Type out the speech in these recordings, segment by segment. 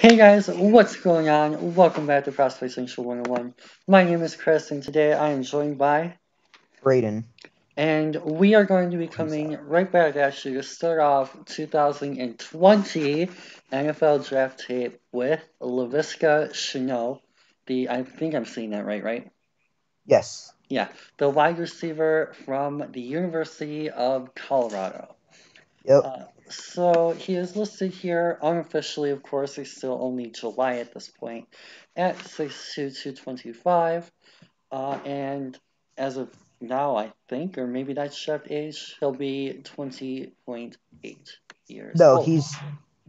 Hey guys, what's going on? Welcome back to Prospect Central 101. My name is Chris, and today I am joined by Brayden. And we are going to be coming right back at you to start off 2020 NFL Draft Tape with Laviska Shenault. I think I'm saying that right? Yes. Yeah, the wide receiver from the University of Colorado. Yep. So he is listed here, unofficially, of course, he's still only July at this point, at 6'2", 225. And as of now, I think, or maybe that's draft age, he'll be 20.8 years old. He's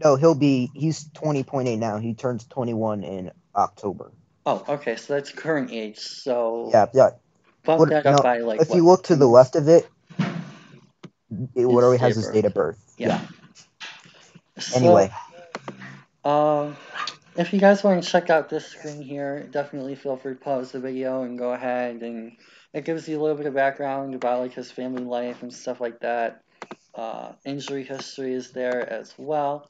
20.8 now. He turns 21 in October. Oh, okay, so that's current age, so... Yeah. If you look to the left of it, it literally has his date of birth. Yeah. So, anyway. If you guys want to check out this screen here, definitely feel free to pause the video and go ahead. And it gives you a little bit of background about his family life and stuff like that. Injury history is there as well.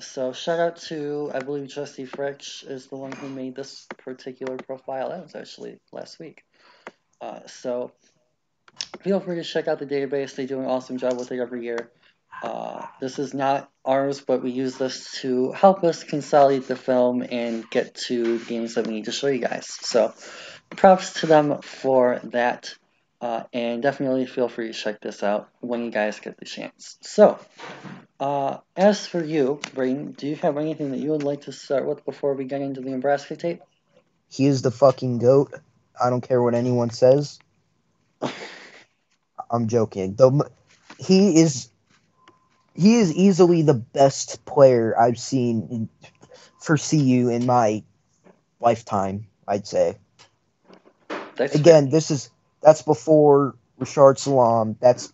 So shout out to, I believe, Jesse Fritsch is the one who made this particular profile. That was actually last week. So feel free to check out the database. They do an awesome job with it every year. This is not ours, but we use this to help us consolidate the film and get to games that we need to show you guys. So props to them for that. And definitely feel free to check this out when you guys get the chance. So as for you, Brayden, do you have anything that you would like to start with before we get into the Nebraska tape? He is the fucking GOAT. I don't care what anyone says. I'm joking. He is easily the best player I've seen for CU in my lifetime, I'd say. That's before Rashaan Salaam. That's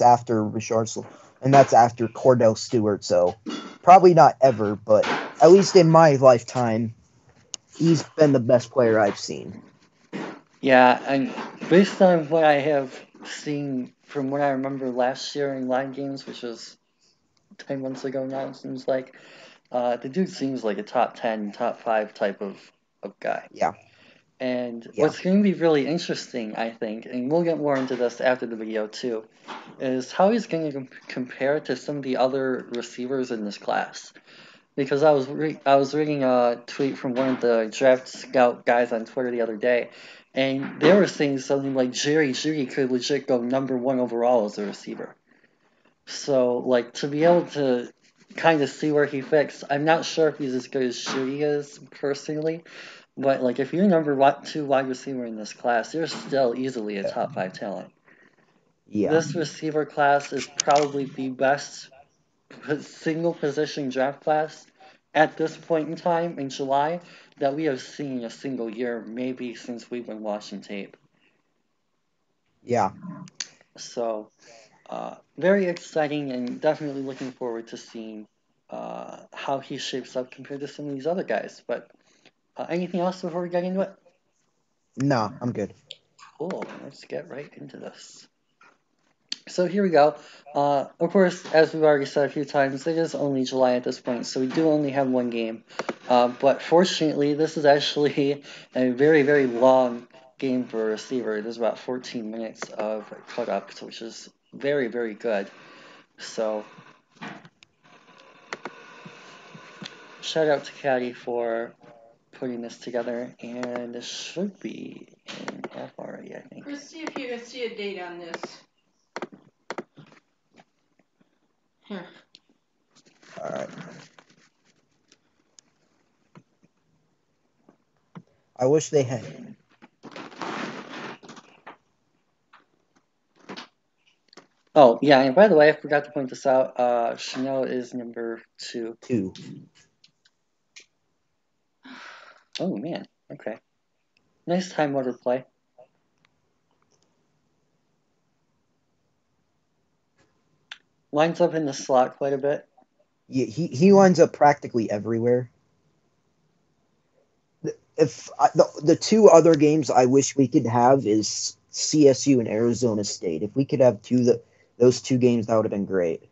after Rashaan Salaam, and that's after Kordell Stewart. So probably not ever, but at least in my lifetime, he's been the best player I've seen. Yeah, and based on what I have seen from what I remember last year in live games, which was 10 months ago now, it seems like, the dude seems like a top 10, top 5 type of guy. Yeah. And what's going to be really interesting, I think, and we'll get more into this after the video too, is how he's going to compare to some of the other receivers in this class. Because I was reading a tweet from one of the draft scout guys on Twitter the other day, and they were saying something like Jerry Jeudy could legit go #1 overall as a receiver. So, to be able to kind of see where he fits, I'm not sure if he's as good as Jeudy is, personally, but, if you're #2 wide receiver in this class, you're still easily a top 5 talent. Yeah. This receiver class is probably the best single position draft class at this point in time in July that we have seen in a single year, maybe since we've been watching tape. Yeah. So, very exciting, and definitely looking forward to seeing how he shapes up compared to some of these other guys. But anything else before we get into it? No, I'm good. Cool. Let's get right into this. So here we go. Of course, as we've already said a few times, it is only July at this point, so we do only have one game. But fortunately, this is actually a very, very long game for a receiver. There's about 14 minutes of cut-ups, which is very, very good. So, shout out to Caddy for putting this together, and this should be in F already, I think. Let's see if you can see a date on this. Here. All right. I wish they had. Oh, yeah, and by the way, I forgot to point this out. Shenault is #2. Oh, man. Okay. Nice time order play. Lines up in the slot quite a bit. Yeah, he lines up practically everywhere. The two other games I wish we could have is CSU and Arizona State. If we could have those two games, that would have been great.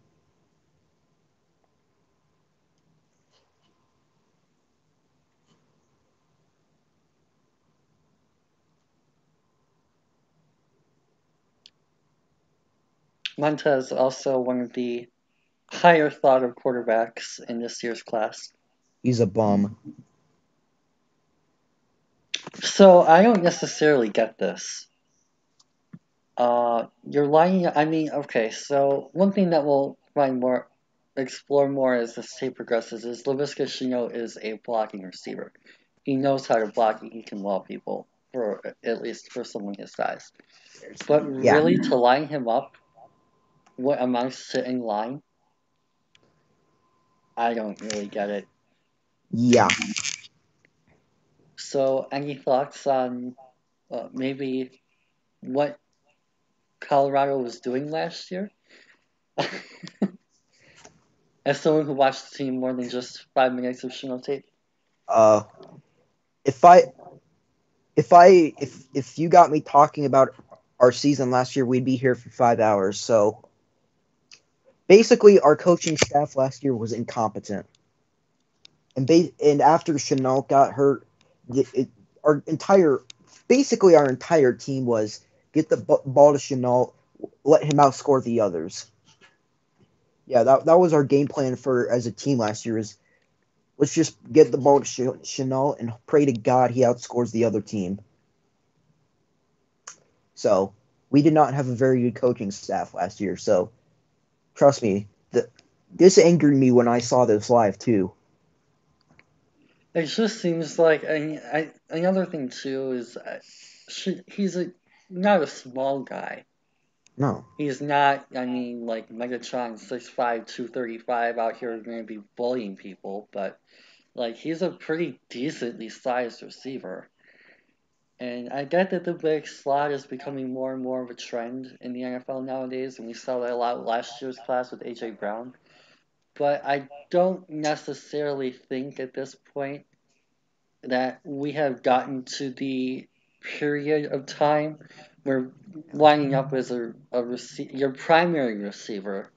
Montez also one of the higher thought of quarterbacks in this year's class. He's a bum. So I don't necessarily get this. You're lying. I mean, okay. So one thing that we'll find more, explore more as this tape progresses is Laviska Shenault is a blocking receiver. He knows how to block. He can wall people for at least for someone his size. But really, to line him up, what amounts to in line? I don't really get it. Yeah. So, any thoughts on maybe what Colorado was doing last year? As someone who watched the team more than just 5 minutes of Shenault tape. If you got me talking about our season last year, we'd be here for 5 hours. So, basically, our coaching staff last year was incompetent. And after Shenault got hurt, our entire team was get the ball to Shenault, let him outscore the others. Yeah, that was our game plan for as a team last year is let's just get the ball to Shenault and pray to God he outscores the other team. So we did not have a very good coaching staff last year. So trust me, this angered me when I saw this live too. It just seems like another thing too is he's not a small guy. No. He's not, I mean, like Megatron 6'5", 235 out here is going to be bullying people, but, like, he's a pretty decently sized receiver. And I get that the big slot is becoming more and more of a trend in the NFL nowadays, and we saw that a lot last year's class with A.J. Brown. But I don't necessarily think at this point that we have gotten to the period of time where lining up as your primary receiver,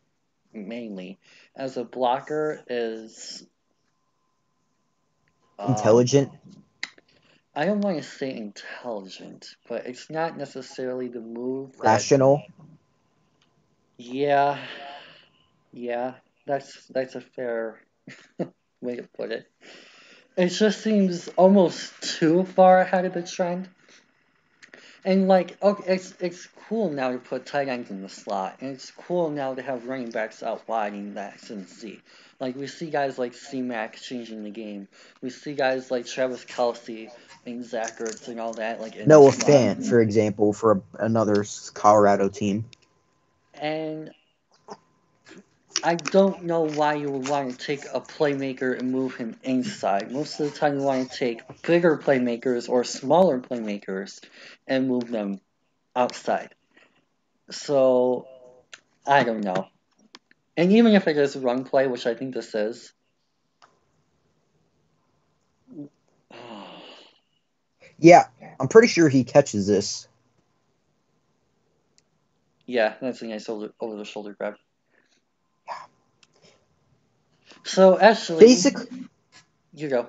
mainly, as a blocker is... intelligent? I don't want to say intelligent, but it's not necessarily the move that... Rational? Yeah. That's a fair way to put it. It just seems almost too far ahead of the trend. And like, okay, it's cool now to put tight ends in the slot, and it's cool now to have running backs out wide in the X and Z. Like we see guys like C-Mac changing the game. We see guys like Travis Kelce and Zach Ertz and all that. Like in Noah Fant, for example, for another Colorado team. And I don't know why you would want to take a playmaker and move him inside. Most of the time you want to take bigger playmakers or smaller playmakers and move them outside. So, I don't know. And even if it is a run play, which I think this is. Yeah, I'm pretty sure he catches this. Yeah, that's a nice over-the-shoulder grab. So, actually, you go.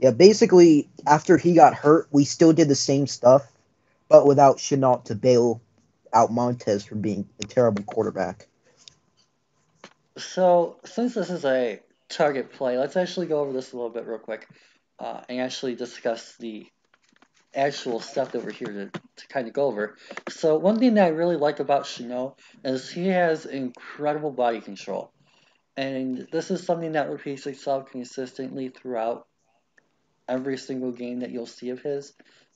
Yeah, basically, after he got hurt, we still did the same stuff, but without Shenault to bail out Montez for being a terrible quarterback. So, since this is a target play, let's actually go over this a little bit real quick and actually discuss the actual stuff that we're here to kind of go over. So, one thing that I really like about Shenault is he has incredible body control. And this is something that repeats itself consistently throughout every single game that you'll see of his.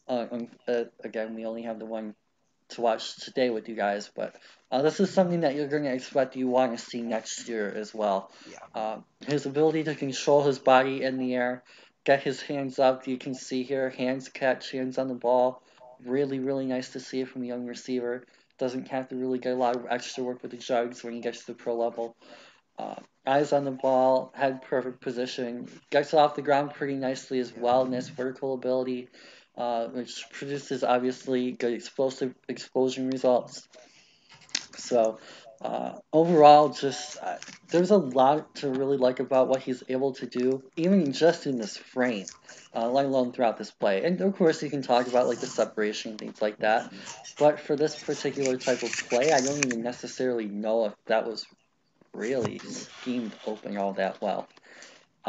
Again, we only have the one to watch today with you guys, but this is something that you're going to expect you want to see next year as well. Yeah. His ability to control his body in the air, get his hands up. You can see here, hands catch, hands on the ball. Really, really nice to see it from a young receiver. Doesn't have to really get a lot of extra work with the jugs when he gets to the pro level. Eyes on the ball, head perfect position, gets off the ground pretty nicely as well, and his vertical ability, which produces obviously good explosion results. So Overall, just there's a lot to really like about what he's able to do, even just in this frame, let alone throughout this play. And of course, you can talk about like the separation, things like that. But for this particular type of play, I don't even necessarily know if that was really schemed open all that well.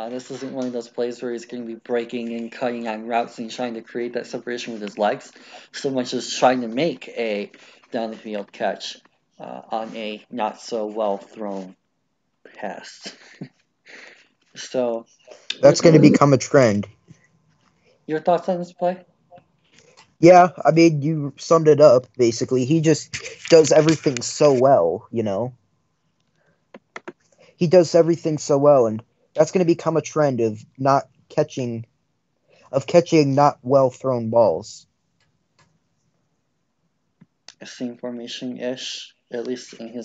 This isn't one of those plays where he's going to be breaking and cutting on routes and trying to create that separation with his legs, so much as trying to make a down-the-field catch on a not-so-well-thrown pass. So that's going to become a trend. Your thoughts on this play? Yeah, I mean, you summed it up, basically. He just does everything so well, you know? He does everything so well, and that's going to become a trend of catching not well thrown balls. Same formation ish, at least in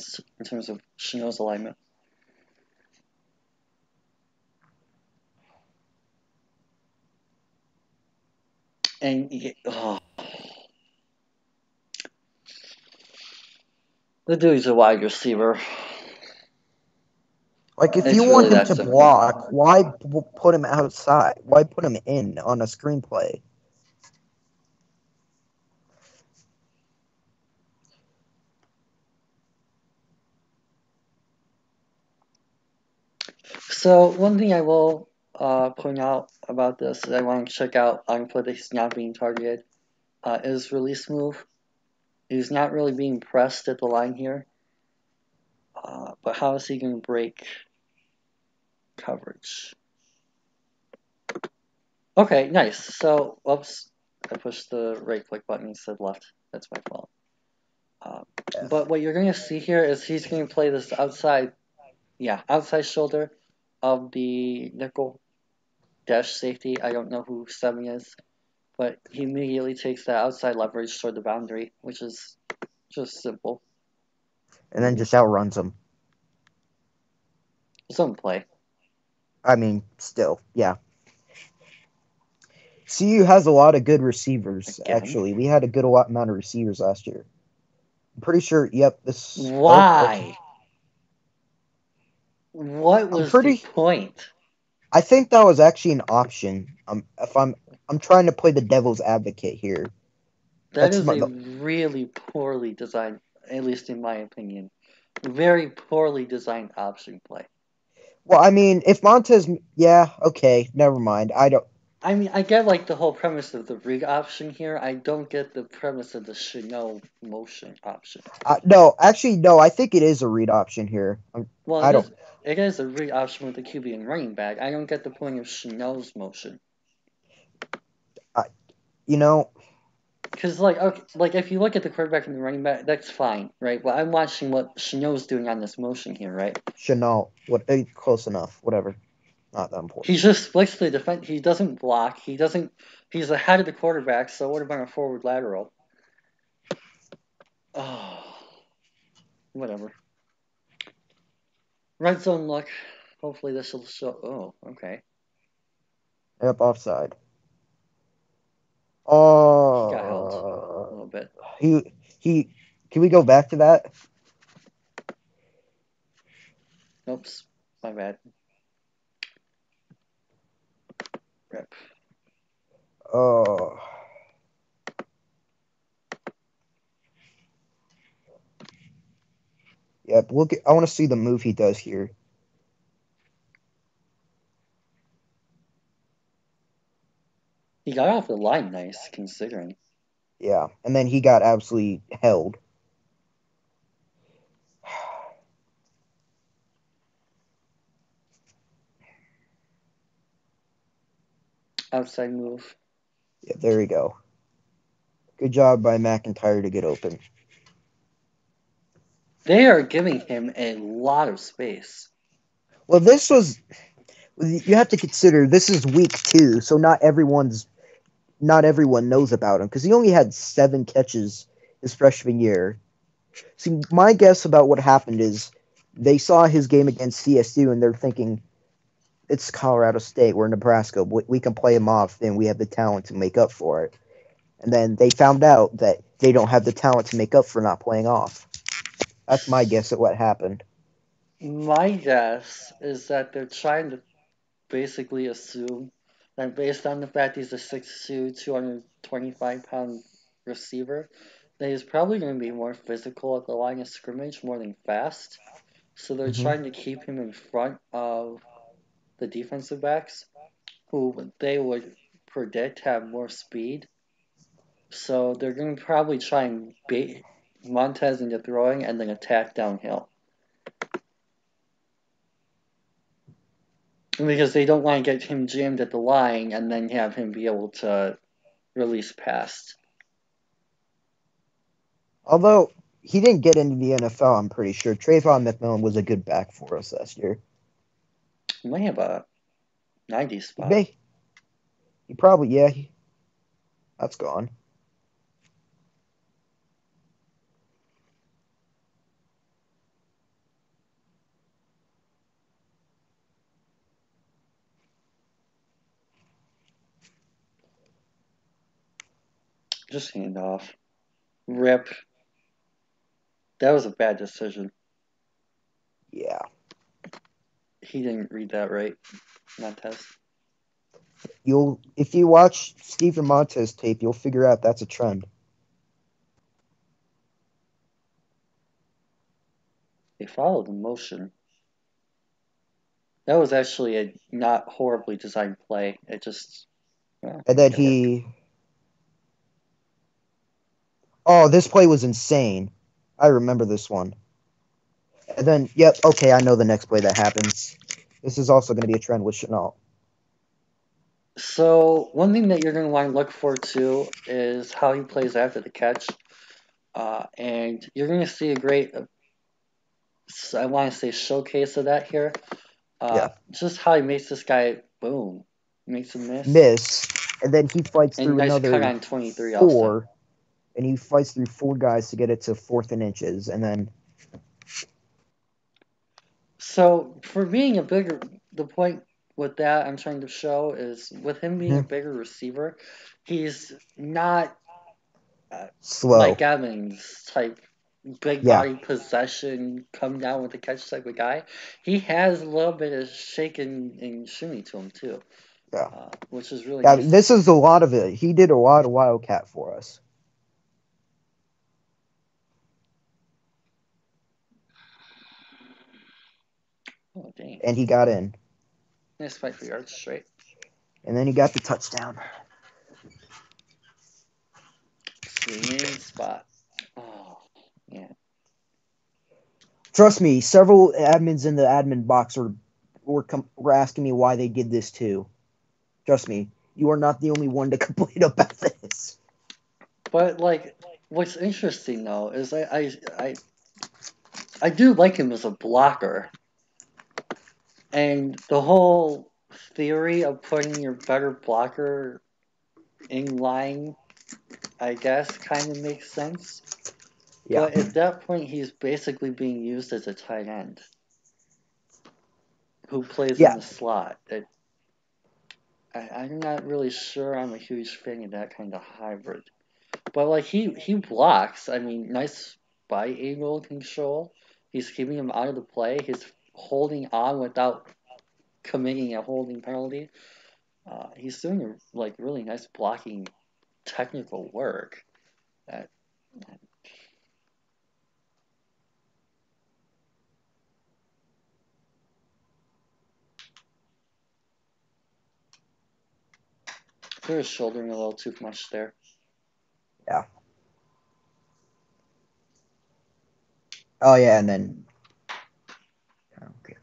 terms of Shenault's alignment. And the dude's a wide receiver. Like, if you want him to block, why put him outside? Why put him in on a screenplay? So, one thing I will point out about this that I want to check out on play that he's not being targeted is release move. He's not really being pressed at the line here. But how is he going to break coverage? Okay, nice. So, whoops, I pushed the right click button instead of left. That's my fault. But what you're going to see here is he's going to play this outside shoulder of the nickel dash safety. I don't know who 7 is, but he immediately takes that outside leverage toward the boundary, which is just simple. And then just outruns him. Some play. I mean, still, yeah. CU has a lot of good receivers, actually. We had a good amount of receivers last year. I'm pretty sure, yep. This. Why? What was the point? I think that was actually an option. I'm trying to play the devil's advocate here. That is a really poorly designed, at least in my opinion, very poorly designed option play. Well, I mean, if Montez... Yeah, okay, never mind. I mean, I get, like, the whole premise of the rig option here. I don't get the premise of the Shenault motion option. No, actually, no, I think it is a read option here. It is a read option with the QB and running back. I don't get the point of Shenault's motion. You know... Because, like, okay, like, if you look at the quarterback and the running back, that's fine, right? But I'm watching what Shenault's doing on this motion here, right? Shenault, close enough, whatever. Not that important. He just flicks the defense. He doesn't block. He's ahead of the quarterback, so what about a forward lateral? Oh, whatever. Red zone look. Hopefully this will show. Oh, okay. Yep, offside. Oh, he got held a little bit. He. Can we go back to that? Oops, my bad. Rip. Oh. Yeah, look. I want to see the move he does here. He got off the line nice, considering. Yeah, and then he got absolutely held. Outside move. Yeah, there we go. Good job by McIntyre to get open. They are giving him a lot of space. Well, this was... You have to consider, this is week 2, so not everyone knows about him, because he only had 7 catches his freshman year. See, my guess about what happened is they saw his game against CSU, and they're thinking, it's Colorado State, we're Nebraska, we can play him off, and we have the talent to make up for it. And then they found out that they don't have the talent to make up for not playing off. That's my guess at what happened. My guess is that they're trying to basically assume that based on the fact he's a 6'2", 225-pound receiver, that he's probably going to be more physical at the line of scrimmage more than fast. So they're trying to keep him in front of the defensive backs, who they would predict have more speed. So they're going to probably try and bait Montez into throwing and then attack downhill. Because they don't want to get him jammed at the line and then have him be able to release past. Although he didn't get into the NFL, I'm pretty sure. Trayvon McMillian was a good back for us last year. He might have a 90 spot. He probably, yeah. That's gone. Just hand off. Rip. That was a bad decision. Yeah. He didn't read that right. Montez. If you watch Steven Montez tape, you'll figure out that's a trend. They followed the motion. That was actually a not horribly designed play. It just... Yeah, and then he... Oh, this play was insane. I remember this one. And then, yep, okay, I know the next play that happens. This is also going to be a trend with Shenault. So, one thing that you're going to want to look for, too, is how he plays after the catch. And you're going to see a great, I want to say, showcase of that here. Just how he makes this guy, boom, makes him miss. And then he fights through another cut on 23 four. Also. And he fights through four guys to get it to 4th and inches, and then... So, for being a bigger... The point with that I'm trying to show is, with him being a bigger receiver, he's not... slow. Mike Evans type, big body possession, come down with the catch type of guy. He has a little bit of shake and shimmy to him, too. Yeah. Which is really nice. This is a lot of it. He did a lot of Wildcat for us. Oh, dang. And he got in. Nice fight for yards straight. And then he got the touchdown. Swinging spot. Oh, yeah. Trust me, several admins in the admin box were asking me why they did this too. Trust me, you are not the only one to complain about this. But like, what's interesting though is I do like him as a blocker. And the whole theory of putting your better blocker in line, I guess, kind of makes sense. Yeah. But at that point, he's basically being used as a tight end who plays in the slot. I'm not really sure I'm a huge fan of that kind of hybrid. But, like, he blocks. I mean, nice bi-angle control. He's keeping him out of the play. He's holding on without committing a holding penalty. He's doing like really nice blocking, technical work. He was shouldering a little too much there. Yeah. Oh yeah, and then. Okay.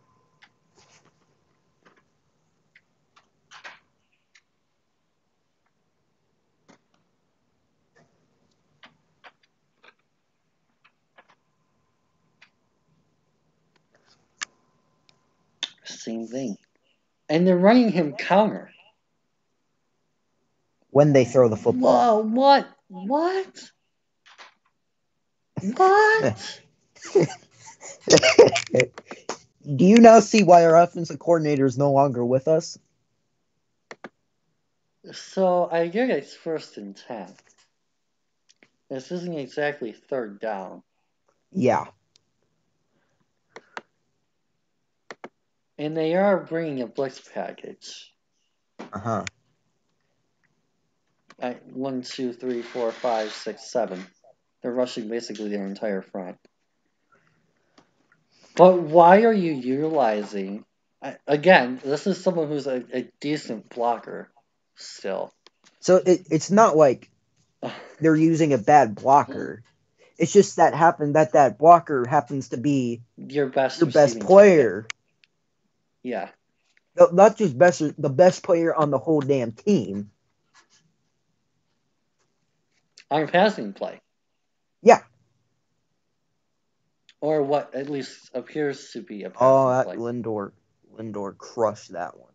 Same thing. And they're running him counter. When they throw the football. Whoa, what? What? What? Do you now see why our offensive coordinator is no longer with us? So, I get it's 1st and 10. This isn't exactly 3rd down. Yeah. And they are bringing a blitz package. Uh-huh. 1, 2, 3, 4, 5, 6, 7. They're rushing basically their entire front. But why are you utilizing... Again, this is someone who's a decent blocker still. So it's not like they're using a bad blocker. It's just that blocker happens to be your best player. Team. Yeah. No, not just the best player on the whole damn team. On a passing play. Yeah. Or what at least appears to be a passing play. Lindor crushed that one.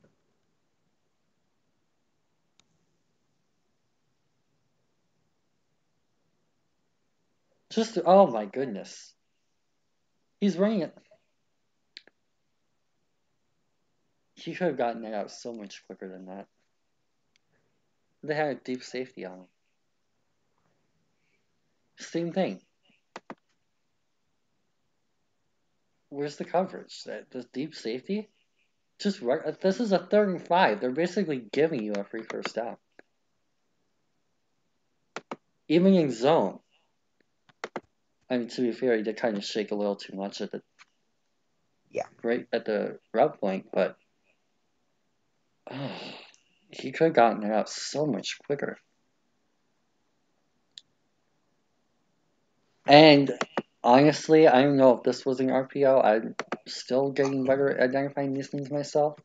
Just, oh my goodness. He's running it. He could have gotten it out so much quicker than that. They had a deep safety on him. Same thing. Where's the coverage? The deep safety? Just right. This is a 3rd and 5. They're basically giving you a free first down. Even in zone. I mean, to be fair, he did kind of shake a little too much at the right at the route point, but he could have gotten it out so much quicker. And honestly, I don't know if this was an RPO. I'm still getting better at identifying these things myself.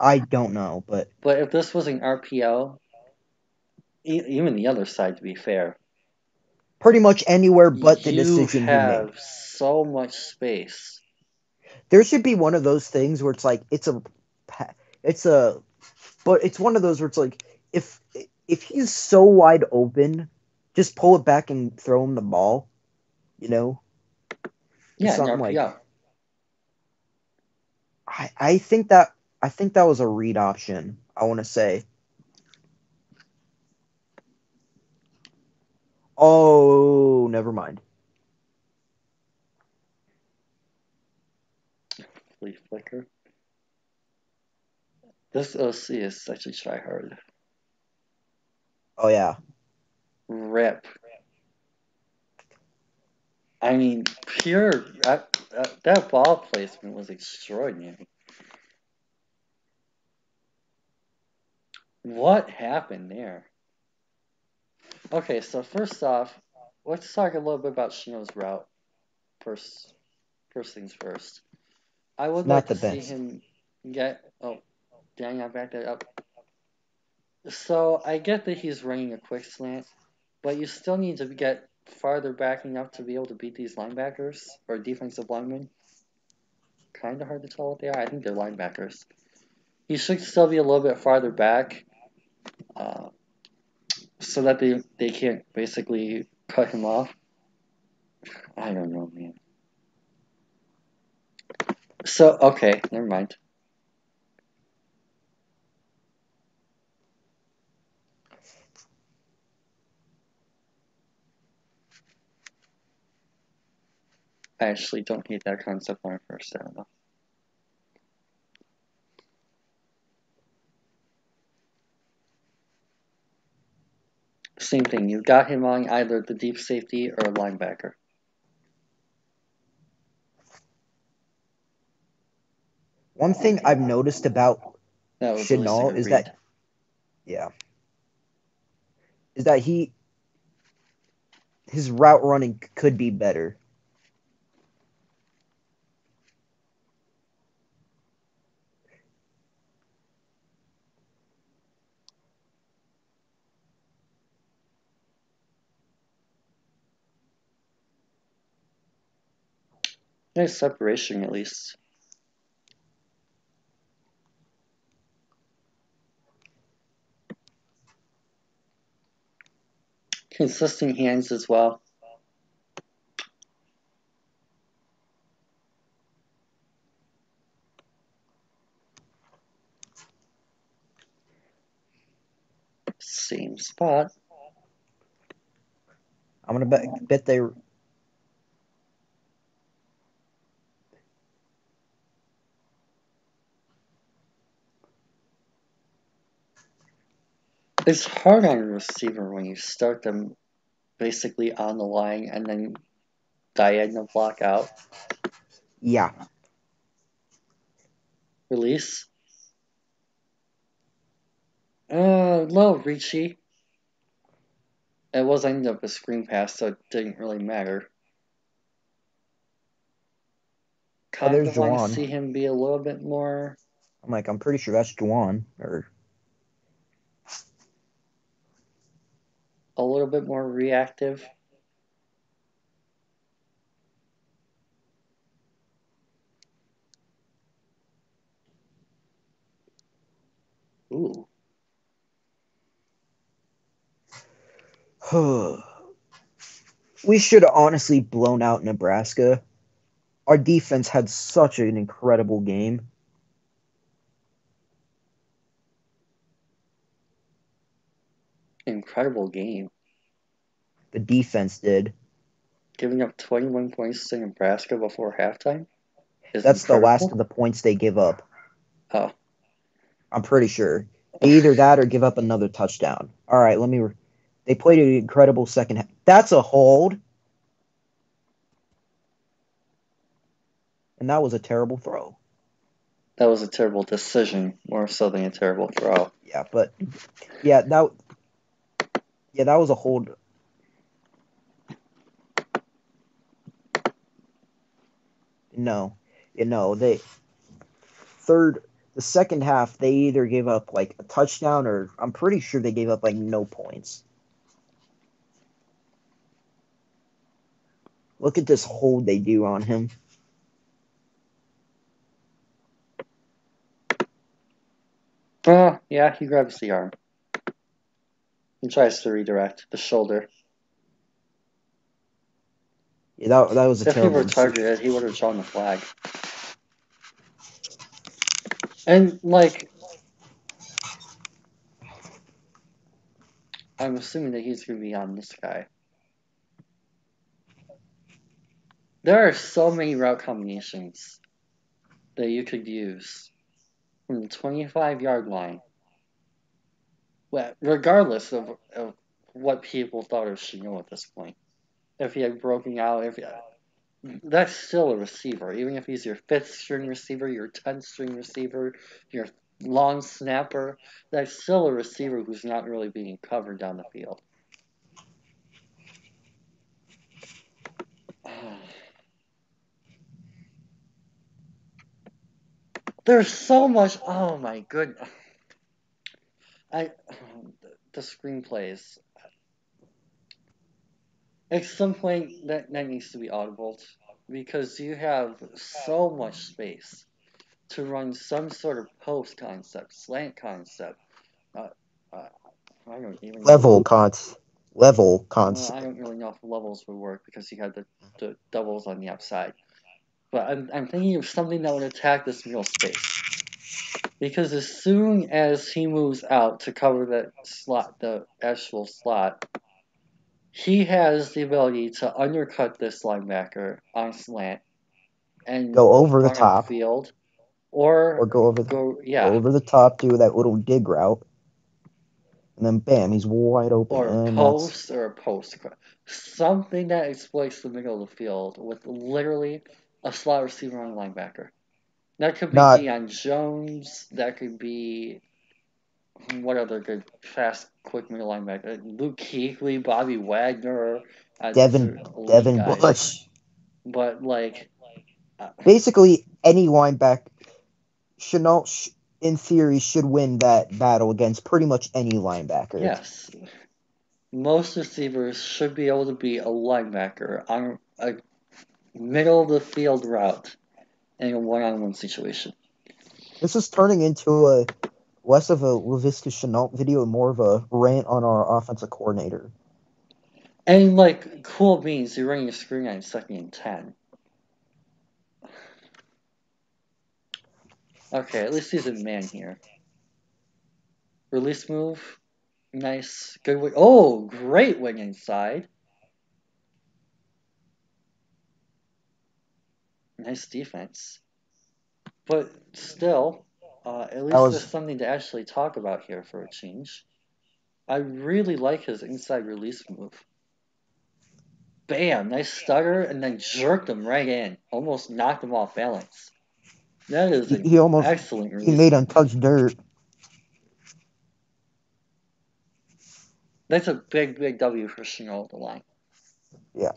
I don't know, but if this was an RPO, even the other side, to be fair, pretty much anywhere but the decision you have made. So much space. There should be one of those things where it's like it's one of those where it's like if he's so wide open, just pull it back and throw him the ball. You know? Yeah, something like that. I think that was a read option, I wanna say. Oh, never mind. Flea flicker. This OC is such a tryhard. Oh yeah. Rip. I mean, that ball placement was extraordinary. What happened there? Okay, so first off, let's talk a little bit about Shenault's route. First things first. I would like to see him get... Oh, dang, I backed that up. So, I get that he's running a quick slant, but you still need to get... farther back enough to be able to beat these linebackers or defensive linemen. Kind of hard to tell what they are. I think they're linebackers. He should still be a little bit farther back so that they can't basically cut him off. I don't know, man. So, okay, never mind. I actually don't hate that concept on first down, though. Same thing. You've got him on either the deep safety or linebacker. One thing I've noticed about Shenault is that... Yeah. Is that his route running could be better. Nice separation, at least. Consistent hands as well. Same spot. I'm gonna bet they. It's hard on a receiver when you start them basically on the line and then diagonal block out. Yeah. Release. Low, reachy. It was ended up a screen pass, so it didn't really matter. Kind of want to see him be a little bit more. I'm pretty sure that's Juwan, or a little bit more reactive. Ooh. We should have honestly blown out Nebraska. Our defense had such an incredible game. Incredible game. The defense did. Giving up 21 points to Nebraska before halftime? That's the last of the points they give up. Oh. I'm pretty sure. Either that or give up another touchdown. All right, let me... They played an incredible second half. That's a hold. And that was a terrible throw. That was a terrible decision, more so than a terrible throw. Yeah, but... Yeah, that was a hold. No. The second half, they either gave up, a touchdown or I'm pretty sure they gave up, no points. Look at this hold they do on him. Yeah, he grabs the arm. And tries to redirect the shoulder. Yeah, that was a terrible. If he were targeted, he would have drawn the flag. And, I'm assuming that he's going to be on this guy. There are so many route combinations that you could use from the 25-yard line. Regardless of what people thought of Shenault at this point. If he had broken out, that's still a receiver. Even if he's your 5th-string receiver, your 10th-string receiver, your long snapper, that's still a receiver who's not really being covered down the field. There's so much... Oh, my goodness. The screenplays. At some point, that needs to be audibled because you have so much space to run some sort of post concept, slant concept, I don't even level concept. I don't really know if levels would work because you had the doubles on the outside. But I'm thinking of something that would attack this middle space. Because as soon as he moves out to cover that slot, the actual slot, he has the ability to undercut this linebacker on slant and go over the top field, or go over the top, do that little dig route, and then bam, he's wide open. Or a post, something that exploits the middle of the field with literally a slot receiver on a linebacker. That could be Deion Jones. That could be what other good fast, quick middle linebacker? Luke Kuechly, Bobby Wagner, Devin Bush. But basically any linebacker, Shenault in theory should win that battle against pretty much any linebacker. Yes, most receivers should be able to be a linebacker on a middle of the field route. In a one-on-one situation. This is turning into less of a Laviska Shenault video and more of a rant on our offensive coordinator. And, cool beans, you're running a screen on 2nd and 10. Okay, at least he's a man here. Release move. Nice. Good wing. Oh, great wing inside. Nice defense. But still, at least there's something to actually talk about here for a change. I really like his inside release move. Bam, nice stutter, and then jerked him right in. Almost knocked him off balance. That is an excellent release. He made untouched dirt. That's a big, big W for Shenault at the line. Yeah.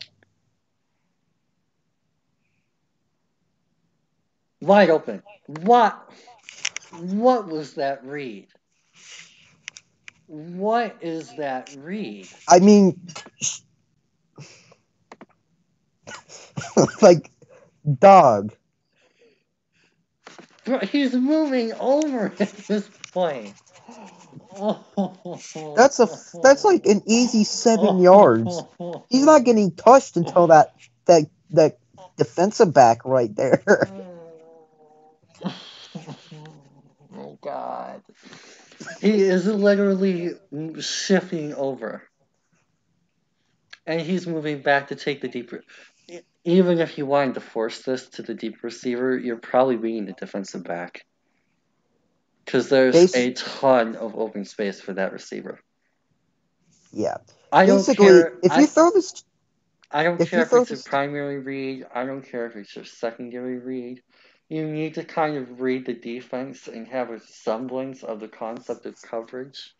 Wide open. What was that read? What is that read? I mean, like, dog. He's moving over at this point. Oh. That's like an easy 7 yards. He's not getting touched until that defensive back right there. Oh God, he is literally shifting over, and he's moving back to take the deeper. Even if you wanted to force this to the deep receiver, you're probably beating the defensive back. Because there's a ton of open space for that receiver. Yeah. Basically, I don't care. If you throw this... I don't care if it's a primary read. I don't care if it's your secondary read. You need to kind of read the defense and have a semblance of the concept of coverage.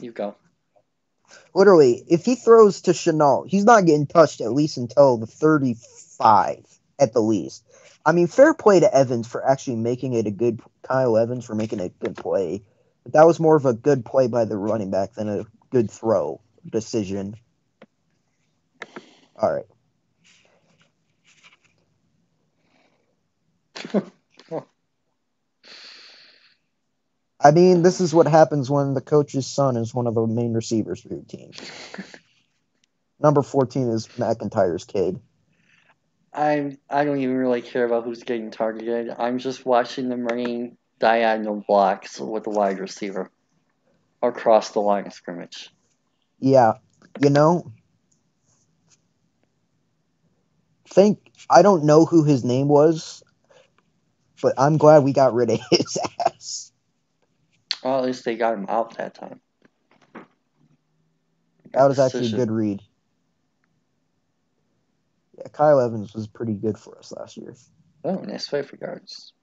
You go. Literally, if he throws to Shenault, he's not getting touched at least until the 35 at the least. I mean, fair play to Evans for actually making it a good – Kyle Evans for making a good play. But that was more of a good play by the running back than a good throw decision. All right. I mean, this is what happens when the coach's son is one of the main receivers for your team. Number 14 is McIntyre's kid. I don't even really care about who's getting targeted. I'm just watching them running diagonal blocks with the wide receiver across the line of scrimmage. Yeah, you know, I don't know who his name was, but I'm glad we got rid of his ass. Well, at least they got him out that time. That was actually a good read. Yeah, Kyle Evans was pretty good for us last year. Oh, nice play for guards.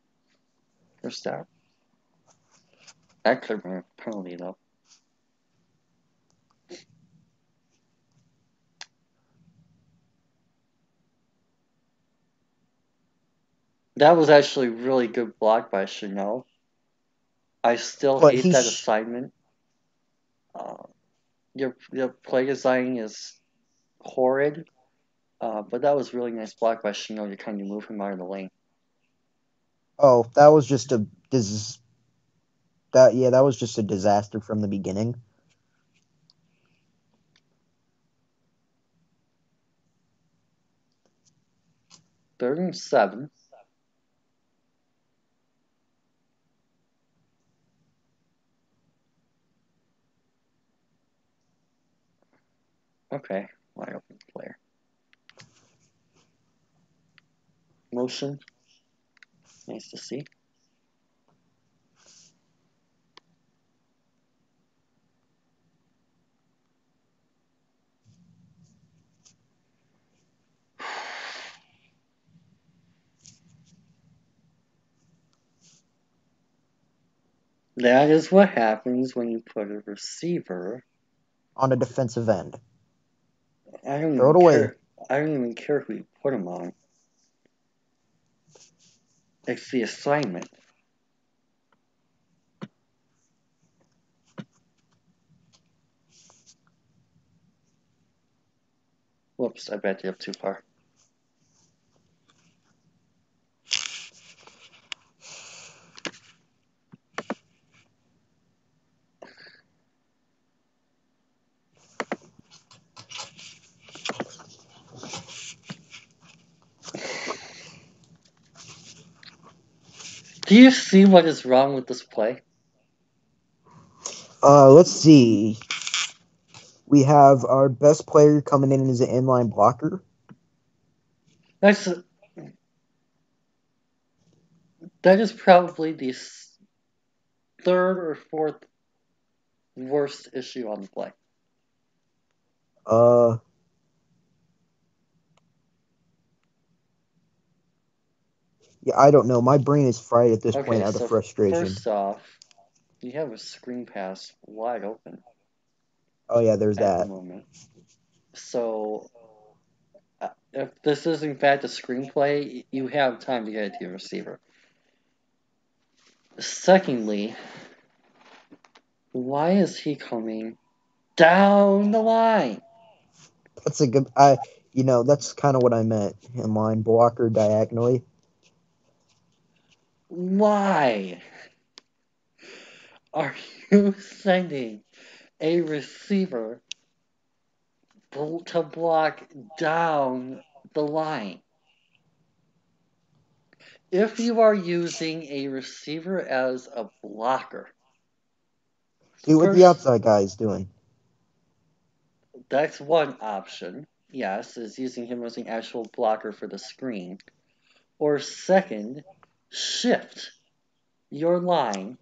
First down. That could have been a penalty, though. That was actually a really good block by Shenault. I still hate that assignment. Your play design is horrid. But that was a really nice block by Shenault to kind of move him out of the lane. Oh, that was just a disaster from the beginning. Third and 7. Okay, wide open player. Motion. Nice to see. That is what happens when you put a receiver on a defensive end. I don't even care who you put him on. It's the assignment. Whoops, I backed it up too far. Do you see what is wrong with this play? Let's see. We have our best player coming in as an inline blocker. That is probably the third or fourth worst issue on the play? Yeah, I don't know. My brain is fried at this point out of frustration. First off, you have a screen pass wide open. Oh, yeah, there's that. The so, if this is, in fact, a screenplay, you have time to get it to your receiver. Secondly, why is he coming down the line? That's a good... that's kind of what I meant. In line, blocker, diagonally. Why are you sending a receiver to block down the line? If you are using a receiver as a blocker... See what the outside guy is doing. That's one option, yes, is using him as an actual blocker for the screen. Or second, shift your line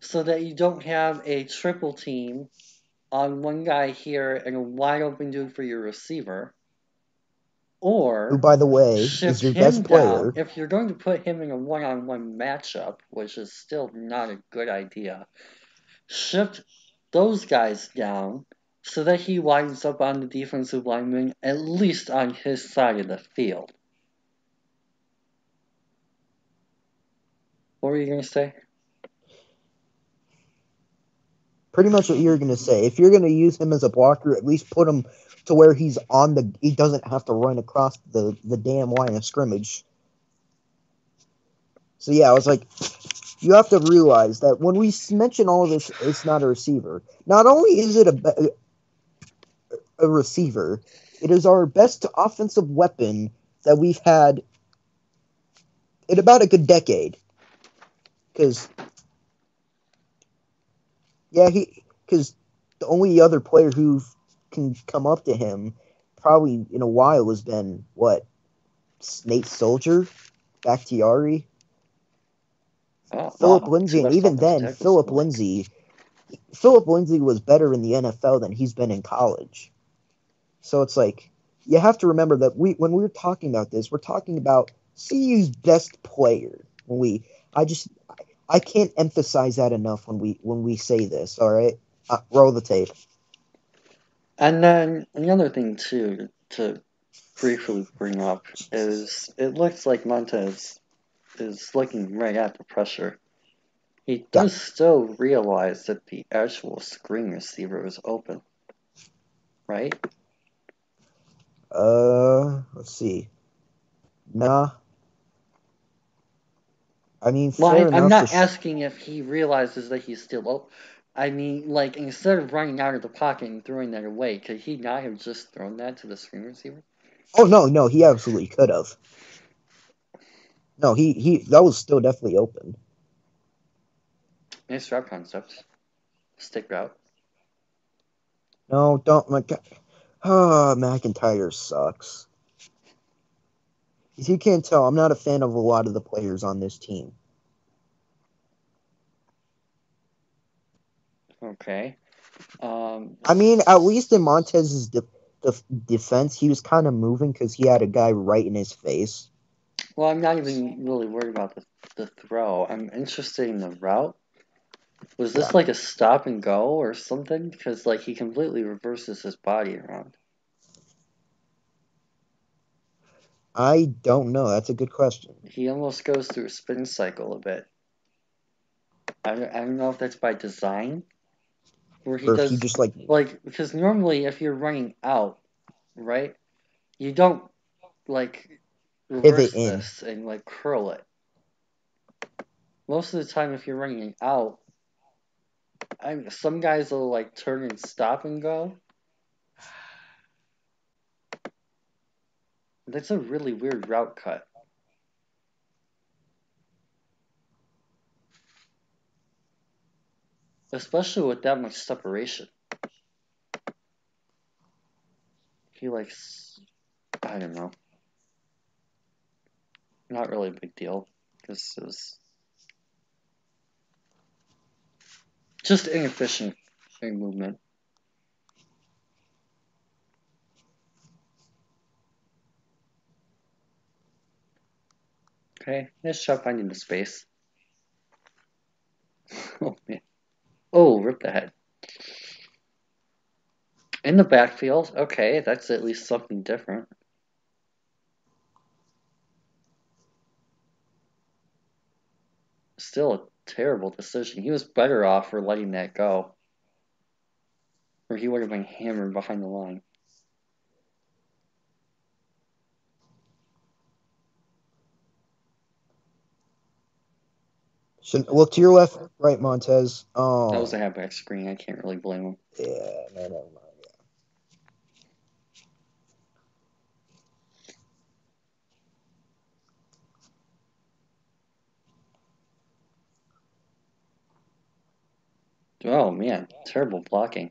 so that you don't have a triple team on one guy here and a wide open dude for your receiver. Or, who, by the way, is your best player. If you're going to put him in a one-on-one matchup, which is still not a good idea, shift those guys down so that he winds up on the defensive lineman, at least on his side of the field. What were you going to say? Pretty much what you were going to say. If you're going to use him as a blocker, at least put him to where he's on the... He doesn't have to run across the damn line of scrimmage. So, yeah, I was like... You have to realize that when we mention all of this, it's not a receiver. Not only is it a receiver, it is our best offensive weapon that we've had in about a good decade. Because, yeah, because the only other player who can come up to him probably in a while has been, Nate Solder, Bakhtiari. Philip Lindsay, and even then, Philip Lindsay was better in the NFL than he's been in college. So it's like, you have to remember that when we're talking about this, we're talking about CU's best player. I can't emphasize that enough when we say this, all right? Roll the tape. And then another thing, too, to briefly bring up is it looks like Montez is looking right at the pressure. He does still realize that the actual screen receiver is open. Right? Let's see. Nah. I mean, I'm not asking if he realizes that he's still open. I mean, instead of running out of the pocket and throwing that away, could he not have just thrown that to the screen receiver? Oh, no, he absolutely could have. No, that was still definitely open. Nice route concept. Stick route. No, don't. McIntyre sucks. As you can't tell, I'm not a fan of a lot of the players on this team. Okay. At least in Montez's defense, he was kind of moving because he had a guy right in his face. Well, I'm not even really worried about the throw. I'm interested in the route. Was this a stop and go or something? Because, he completely reverses his body around. I don't know. That's a good question. He almost goes through a spin cycle a bit. I don't know if that's by design. Or if he just, because normally if you're running out, right, you don't, reverse this and curl it. Most of the time, if you're running out, some guys will turn and stop and go. That's a really weird route cut. Especially with that much separation. He I don't know. Not really a big deal. This is Just inefficient movement. Okay, nice shot finding the space. Oh, man. Oh, rip the head. In the backfield, okay, that's at least something different. Still a terrible decision. He was better off for letting that go, or he would have been hammered behind the line. So look to your left, right, Montez. Oh. That was a halfback screen. I can't really blame him. Yeah, no, never mind. Yeah. Oh man, terrible blocking.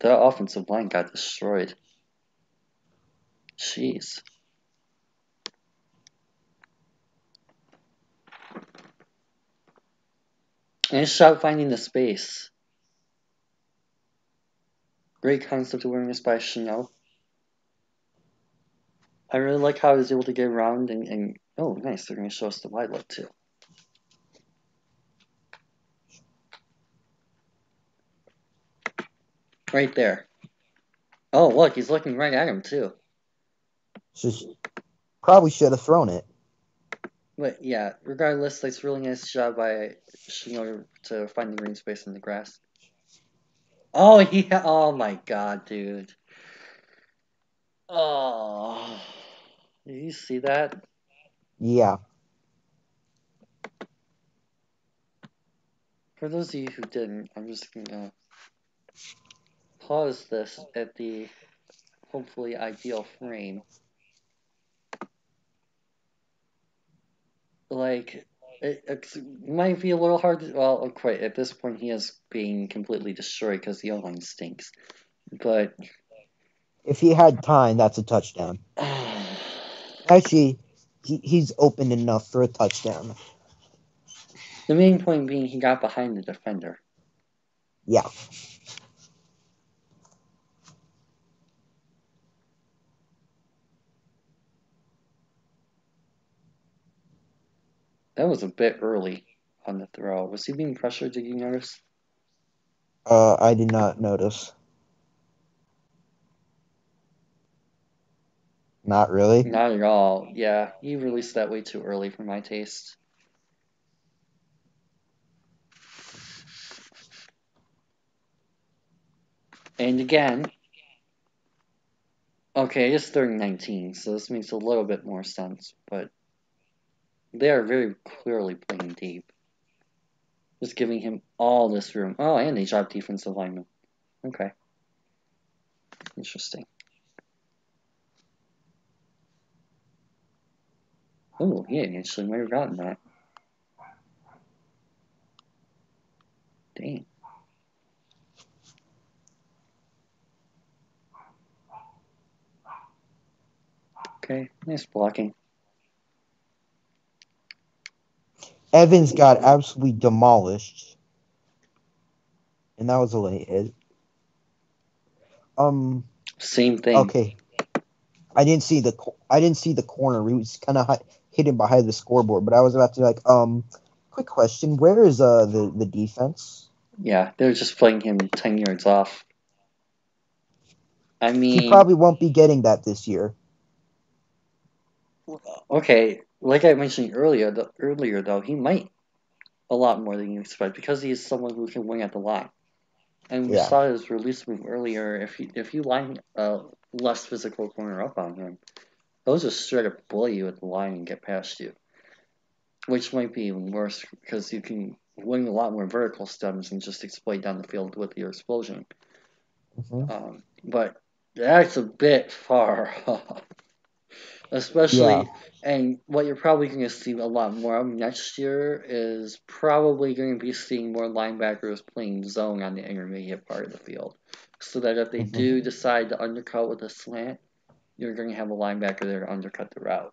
That offensive line got destroyed. Jeez. And shot finding the space. Great concept awareness by Shenault. I really like how he was able to get around and oh nice, they're gonna show us the wide look too. Right there. Oh look, he's looking right at him too. Just probably should have thrown it. But yeah, regardless, that's really nice job by Shenault to find the green space in the grass. Oh yeah! Oh my God, dude! Oh, did you see that? Yeah. For those of you who didn't, I'm just gonna pause this at the hopefully ideal frame. Like, it might be a little hard to, well, okay, at this point he is being completely destroyed because the O-line stinks. But if he had time, that's a touchdown. Actually, he's open enough for a touchdown. The main point being he got behind the defender. Yeah. That was a bit early on the throw. Was he being pressured? Did you notice? I did not notice. Not really? Not at all. Yeah, he released that way too early for my taste. And again. Okay, it's 3rd and 19, so this makes a little bit more sense, but they are very clearly playing deep. Just giving him all this room. Oh, and they dropped defensive linemen. Okay. Interesting. Oh, yeah, actually might have gotten that. Dang. Okay, nice blocking. Evans got absolutely demolished. And that was a late hit. Same thing. Okay. I didn't see the corner. He was kind of hidden behind the scoreboard, but I was about to be like, quick question, where is the defense? Yeah, they're just playing him 10 yards off. I mean, he probably won't be getting that this year. Okay. Like I mentioned earlier though, he might a lot more than you expect because he is someone who can wing at the line, and we saw his release move earlier. If you line a less physical corner up on him, he'll just straight up bully you at the line and get past you, which might be even worse because you can wing a lot more vertical stems and just exploit down the field with your explosion. Mm-hmm. But that's a bit far off. Especially, and what you're probably going to see a lot more of next year is probably going to be seeing more linebackers playing zone on the intermediate part of the field. So that if they do decide to undercut with a slant, you're going to have a linebacker there to undercut the route.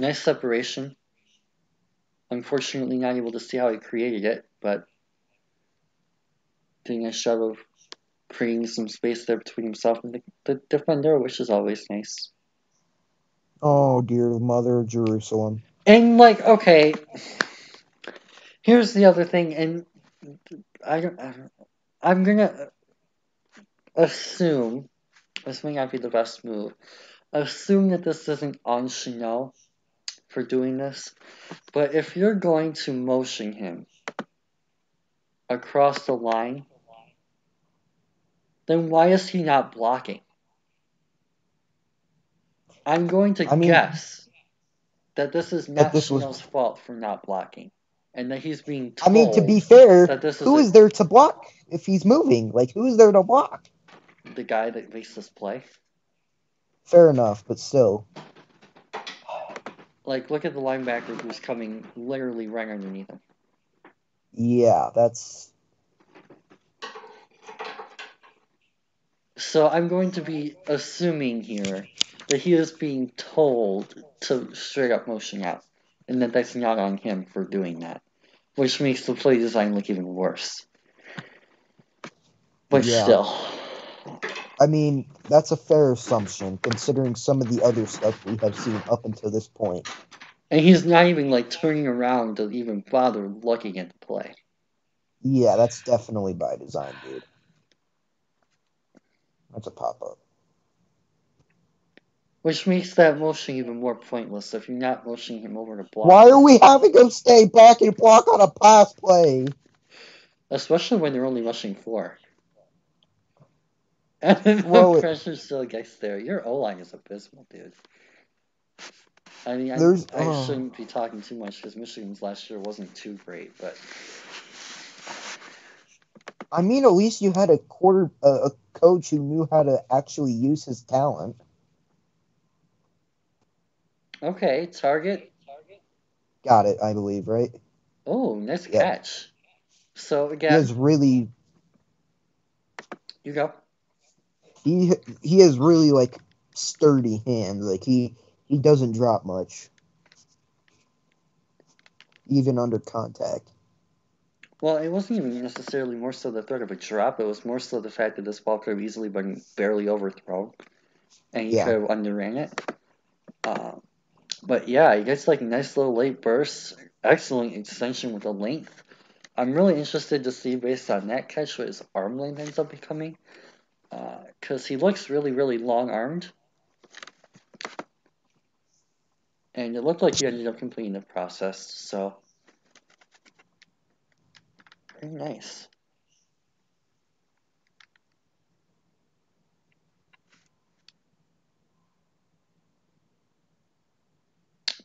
Nice separation. Unfortunately, not able to see how he created it, but doing a shot of creating some space there between himself and the defender, which is always nice. Oh, dear mother of Jerusalem. And, like, okay, here's the other thing, and I'm going to assume, this may not be the best move, assume that this isn't on Shenault for doing this, but if you're going to motion him across the line, then why is he not blocking? I'm going to guess that this is not Shenault's fault for not blocking, and that he's being told. I mean, to be fair, who is there to block if he's moving? Like, who is there to block? The guy that makes this play. Fair enough, but still. Like, look at the linebacker who's coming literally right underneath him. Yeah, that's... So I'm going to be assuming here that he is being told to straight up motion out, and that that's not on him for doing that, which makes the play design look even worse. But yeah. Still. I mean, that's a fair assumption, considering some of the other stuff we have seen up until this point. And he's not even, like, turning around to even bother looking at the play. Yeah, that's definitely by design, dude. That's a pop-up. Which makes that motion even more pointless if you're not motioning him over to block. Why are we having him stay back and block on a pass play? Especially when they're only rushing four. And then the pressure still gets there. Your O-line is abysmal, dude. I mean, I shouldn't be talking too much because Michigan's last year wasn't too great, but... I mean, at least you had a coach who knew how to actually use his talent. Okay, target. Got it, I believe, right? Oh, nice catch. So, again... He is really... You go. He has really, like, sturdy hands. Like, he doesn't drop much. Even under contact. Well, it wasn't even necessarily more so the threat of a drop. It was more so the fact that this ball could have easily been barely overthrown. And he could have underran it. But yeah, he gets like a nice little late burst. Excellent extension with the length. I'm really interested to see, based on that catch, what his arm length ends up becoming. Because he looks really, really long-armed. And it looked like he ended up completing the process, so... Very nice.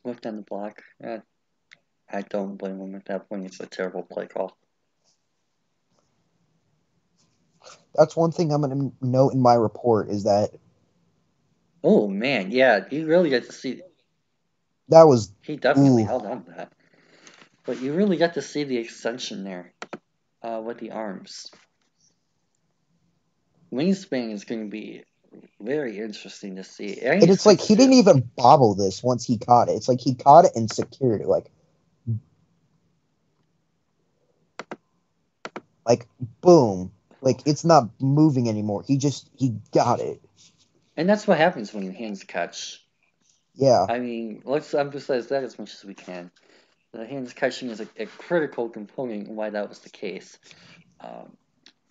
Looked on the block. I don't blame him at that point. It's a terrible play call. That's one thing I'm going to note in my report is that... Oh, man, yeah. You really get to see... That was... He definitely held on to that. But you really get to see the extension there. With the arms. Wingspan is going to be very interesting to see. And it's like he didn't even bobble this once he caught it. It's like he caught it and secured it. Like boom. Like, it's not moving anymore. He got it. And that's what happens when you hands catch. Yeah. I mean, let's emphasize that as much as we can. The hands catching is a critical component in why that was the case.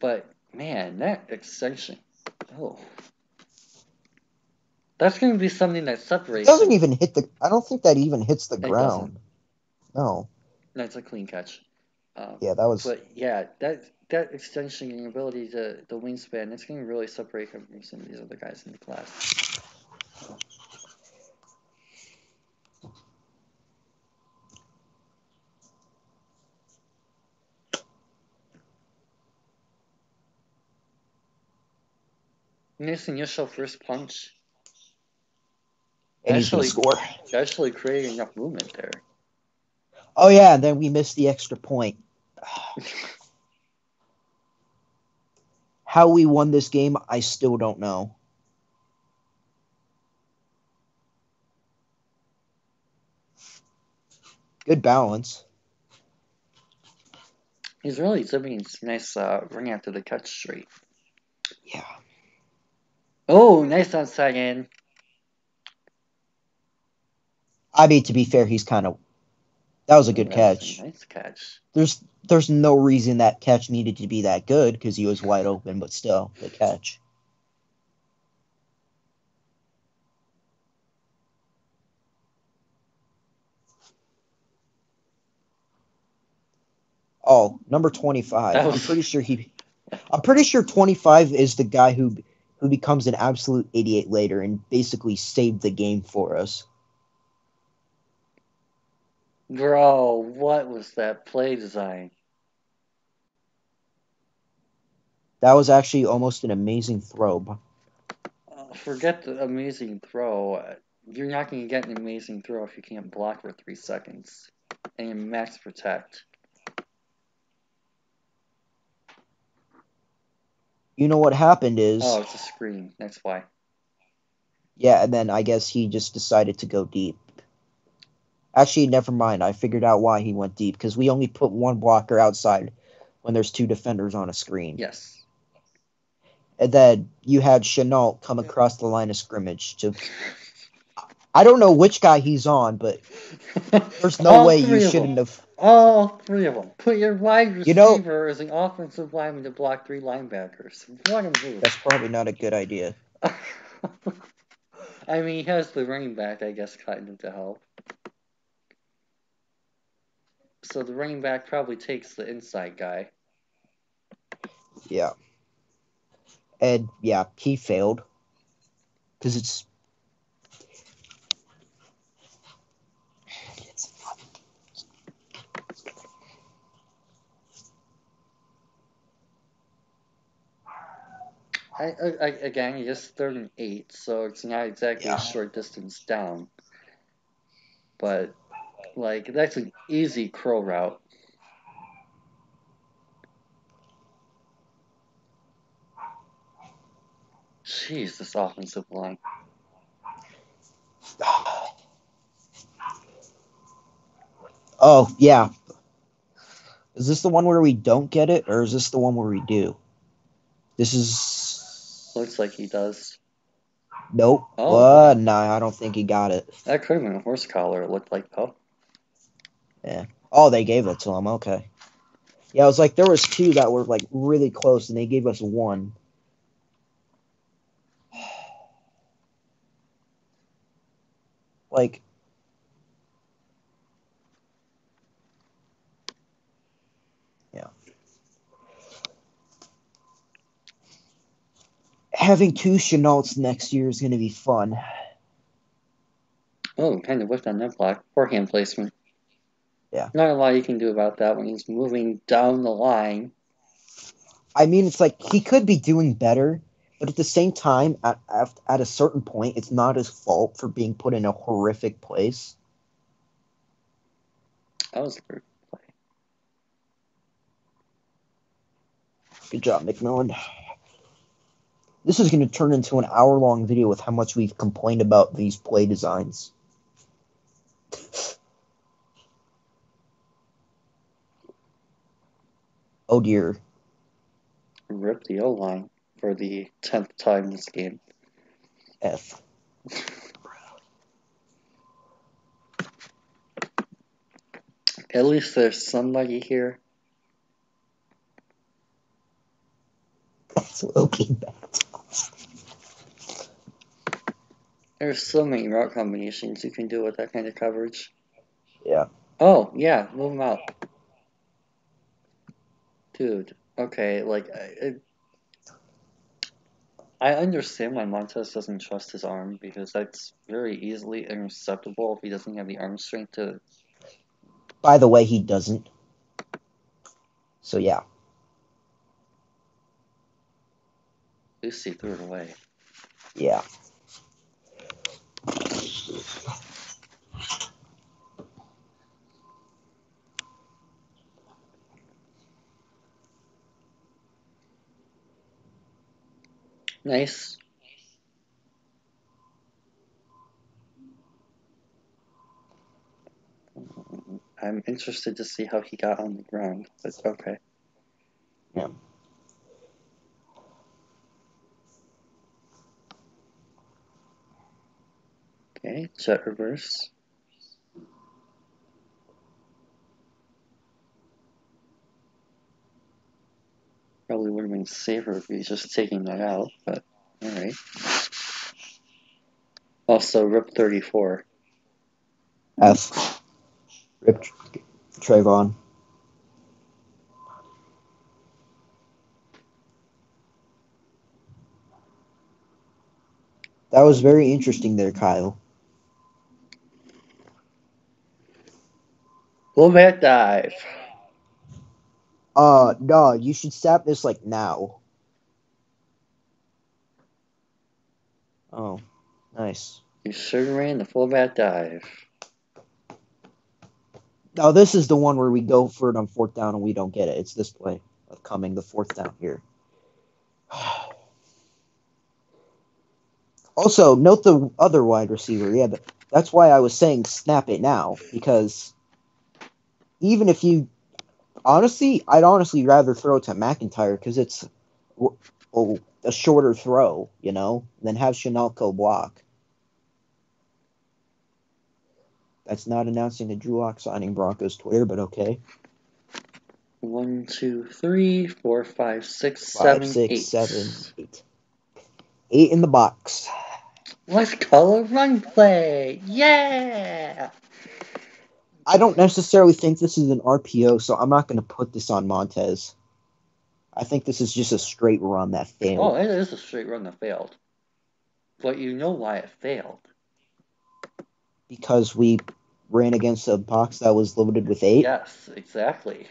But, man, that extension. Oh. That's going to be something that separates. It doesn't even hit the... I don't think that even hits the ground. Doesn't. No. That's a clean catch. That was... But, yeah, that extension and ability to the wingspan, it's going to really separate him from some of these other guys in the class. Nice initial first punch. And actually, he's going to score. Actually creating enough movement there. Oh, yeah, then we missed the extra point. How we won this game, I still don't know. good balance. He's really exhibiting his nice ring after the catch straight. Yeah. Oh, nice outside in. I mean, to be fair, he's kind of – that was a good catch. A nice catch. There's no reason that catch needed to be that good because he was wide open, but still, the catch. Oh, number 25. I'm pretty sure I'm pretty sure 25 is the guy who becomes an absolute idiot later and basically saved the game for us. Bro, what was that play design? That was actually almost an amazing throw. Forget the amazing throw. You're not going to get an amazing throw if you can't block for 3 seconds and max protect. You know what happened is... Oh, it's a screen. That's why. Yeah, and then I guess he just decided to go deep. Actually, never mind. I figured out why he went deep, because we only put one blocker outside when there's two defenders on a screen. Yes. And then you had Shenault come across the line of scrimmage to... I don't know which guy he's on, but there's no way you shouldn't have... All three of them. Put your wide receiver as an offensive lineman to block three linebackers. What a move. That's probably not a good idea. I mean, he has the running back, I guess, cutting him to help. So the running back probably takes the inside guy. Yeah. And, yeah, he failed. Because it's... Again, he just 3rd and 8, so it's not exactly a short distance down. But, like, that's an easy curl route. Jeez, this offensive line. Oh, yeah. Is this the one where we don't get it, or is this the one where we do? This is... Looks like he does. Nope. Oh. Nah, I don't think he got it. That could have been a horse collar, it looked like, though. Yeah. Oh, they gave it to him. Okay. Yeah, I was like, there was two that were, like, really close, and they gave us one. Like... Having two Shenaults next year is going to be fun. Oh, kind of whiffed on that block. Forehand placement. Yeah. Not a lot you can do about that when he's moving down the line. I mean, it's like he could be doing better, but at the same time, at a certain point, it's not his fault for being put in a horrific place. That was a good play. Good job, McMillan. This is going to turn into an hour-long video with how much we've complained about these play designs. Oh, dear. Rip the O-line for the 10th time this game. F. At least there's somebody here. That's looking bad. There's so many route combinations you can do with that kind of coverage. Yeah. Oh, yeah, move them out. Dude, okay, like, I understand why Montez doesn't trust his arm, because that's very easily interceptable if he doesn't have the arm strength to... By the way, he doesn't. So, yeah. Lucy threw it away. Yeah. Nice. I'm interested to see how he got on the ground, but okay. Yeah. Okay, jet reverse. Probably would have been safer if he was just taking that out, but alright. Also, rip 34. F. Rip Trayvon. That was very interesting there, Kyle. Low bat dive. No, you should stop this, like, now. Oh, nice. You sure ran the full bat dive. Now, this is the one where we go for it on fourth down and we don't get it. It's this play of coming the fourth down here. Also, note the other wide receiver. Yeah, but that's why I was saying snap it now, because even if you... Honestly, I'd honestly rather throw it to McIntyre because it's a shorter throw, you know, than have Shenault go block. That's not announcing the Drew Lock signing Broncos Twitter, but okay. 1, 2, 3, 4, 5, 6, 7, 8. 8 in the box. Let's call a run play. Yeah! I don't necessarily think this is an RPO, so I'm not going to put this on Montez. I think this is just a straight run that failed. Oh, it is a straight run that failed. But you know why it failed. Because we ran against a box that was loaded with 8? Yes, exactly.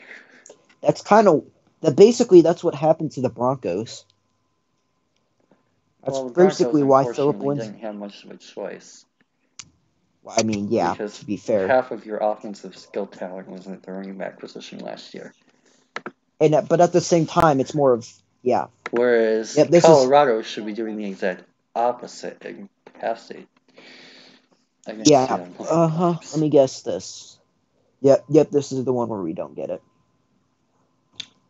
That's kind of... Basically, that's what happened to the Broncos. That's basically why Philip Lindsay... didn't have much of a choice. I mean, yeah, because to be fair. Half of your offensive skill talent wasn't at the running back position last year. But at the same time, it's more of, yeah. Whereas Colorado should be doing the exact opposite in passing. Yeah, let me guess this. Yep, this is the one where we don't get it.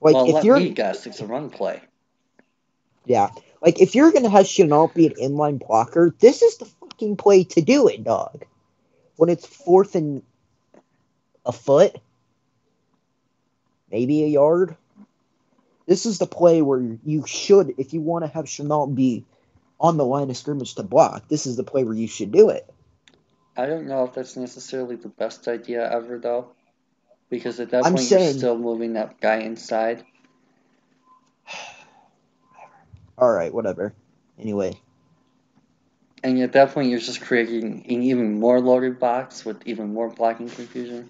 Like, well, it's a run play. Yeah, like, if you're going to have Shenault be an inline blocker, this is the fucking play to do it, dog. When it's 4th and 1 foot, maybe a yard. This is the play where you should, if you want to have Shenault be on the line of scrimmage to block, this is the play where you should do it. I don't know if that's necessarily the best idea ever, though, because at that point you're still moving that guy inside. All right, whatever. Anyway. And at that point, you're just creating an even more loaded box with even more blocking confusion.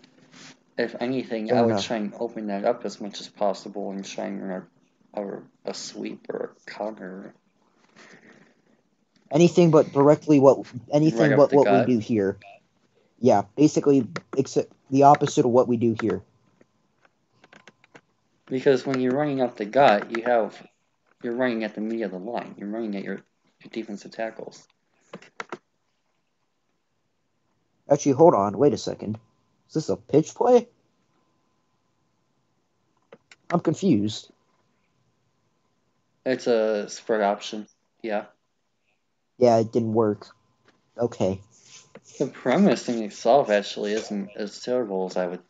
If anything, I would try and open that up as much as possible and try and run a sweep or a counter. Anything but directly what we do here. Yeah, basically except the opposite of what we do here. Because when you're running up the gut, you're running at the meat of the line. You're running at your defensive tackles. Actually, hold on. Wait a second. Is this a pitch play? I'm confused. It's a spread option. Yeah. Yeah, it didn't work. Okay. The premise in itself actually isn't as terrible as I would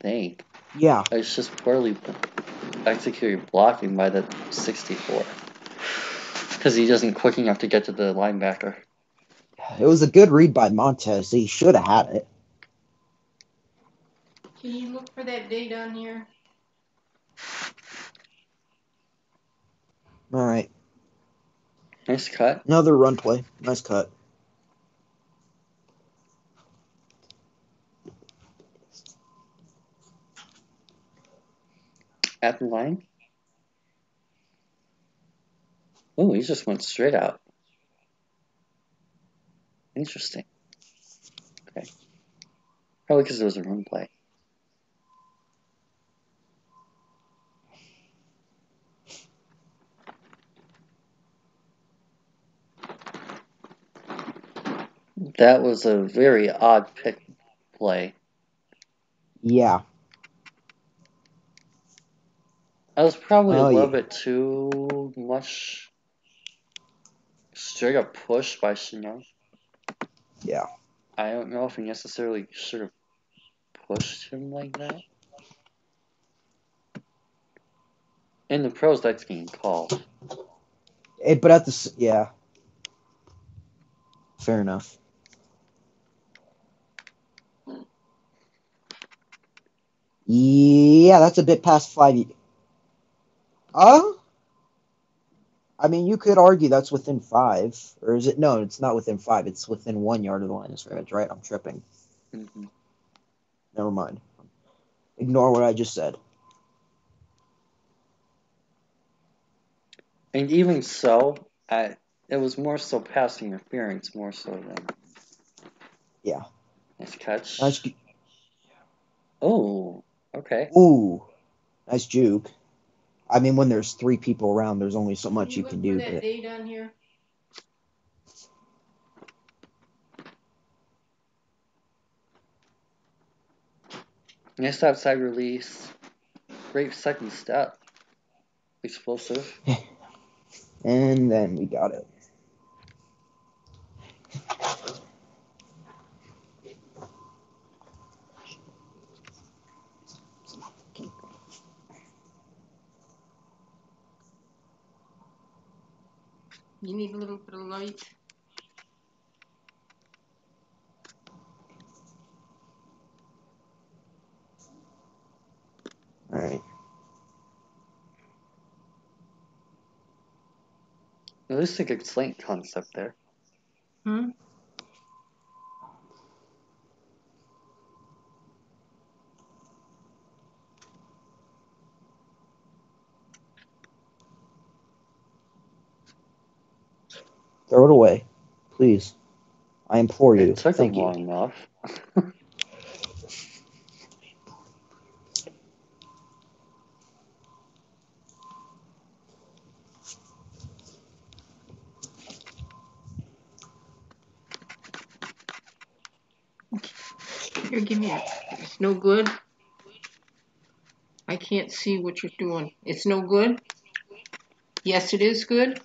think. Yeah. It's just poorly executed blocking by the 64. Because he doesn't quick enough to get to the linebacker. It was a good read by Montez. He should have had it. Can you look for that date on here? All right. Nice cut. Another run play. Nice cut. At the line. Oh, he just went straight out. Interesting. Okay. Probably because it was a run play. That was a very odd pick play. Yeah. I was probably a little bit too much straight up push by Shenault. Yeah. I don't know if he necessarily should have pushed him like that. In the pros, that's being called. But at the... Yeah. Fair enough. Yeah, that's a bit past 5. I mean, you could argue that's within 5. Or is it? No, it's not within 5. It's within 1 yard of the line of scrimmage, right? I'm tripping. Mm-hmm. Never mind. Ignore what I just said. And even so, it was more so pass interference, more so than... Yeah. Nice catch. Nice. Oh, okay. Ooh, nice juke. I mean, when there's 3 people around, there's only so much you can do. That D down here? Nice outside release. Great second step. Explosive. And then we got it. You need a little bit of light. All right. At least a good slant concept there. Hmm? Throw it away. Please. I implore you. It took them long enough. Here, give me it. It's no good. I can't see what you're doing. It's no good. Yes, it is good.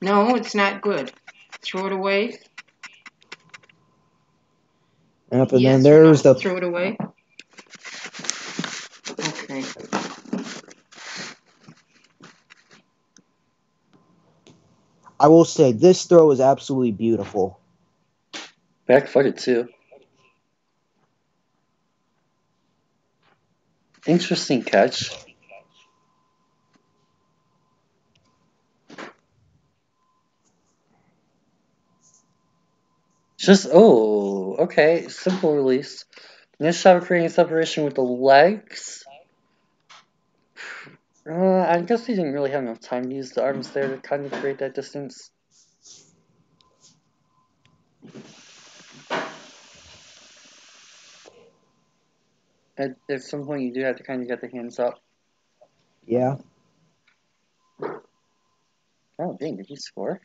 No, it's not good. Throw it away. And up and yes, then there's the... Throw it away. Okay. I will say, this throw is absolutely beautiful. Back-footed, too. Interesting catch. Just, oh, okay, simple release. Nice shot of creating separation with the legs. I guess he didn't really have enough time to use the arms there to kind of create that distance. At some point, you do have to kind of get the hands up. Yeah. Oh, dang, did he score?